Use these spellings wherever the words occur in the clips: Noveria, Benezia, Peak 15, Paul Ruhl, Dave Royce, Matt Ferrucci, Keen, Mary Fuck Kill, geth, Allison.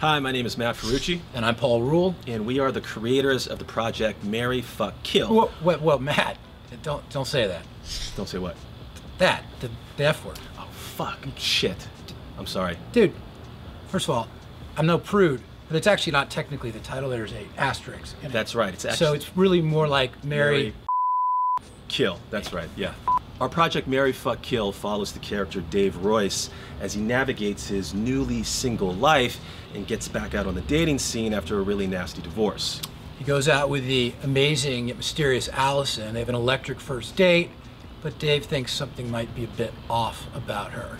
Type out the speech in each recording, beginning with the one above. Hi, my name is Matt Ferrucci. And I'm Paul Ruhl. And we are the creators of the project Mary Fuck Kill. Well, Matt, don't say that. Don't say what? That. The F word. Oh, fuck. Shit. I'm sorry. Dude, first of all, I'm no prude, but it's actually not technically the title. There's an asterisk in it. That's right. It's actually, so it's really more like Mary Kill. That's right, yeah. Our project Mary Fuck Kill follows the character Dave Royce as he navigates his newly single life and gets back out on the dating scene after a really nasty divorce. He goes out with the amazing yet mysterious Allison. They have an electric first date, but Dave thinks something might be a bit off about her.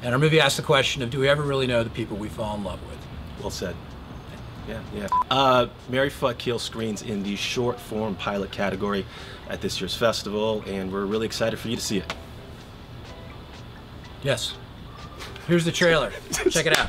And our movie asks the question of, do we ever really know the people we fall in love with? Well said. Yeah. Mary Fuck Kill screens in the short form pilot category at this year's festival, and we're really excited for you to see it. Yes. Here's the trailer. Check it out.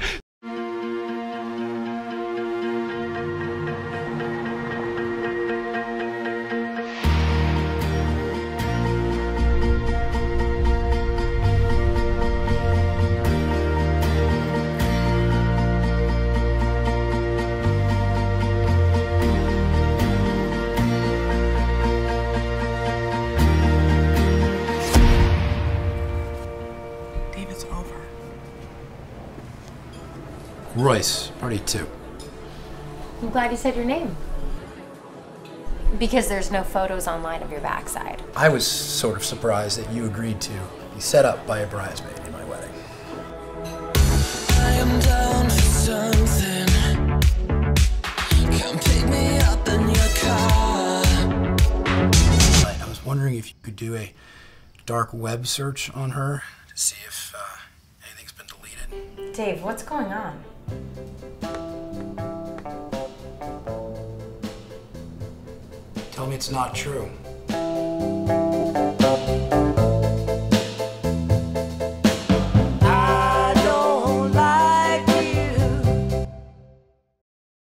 Royce, party 2. I'm glad you said your name. Because there's no photos online of your backside. I was sort of surprised that you agreed to be set up by a bridesmaid in my wedding. I am down for something. Come pick me up in your car. I was wondering if you could do a dark web search on her to see if anything's been deleted. Dave, what's going on? Tell me it's not true.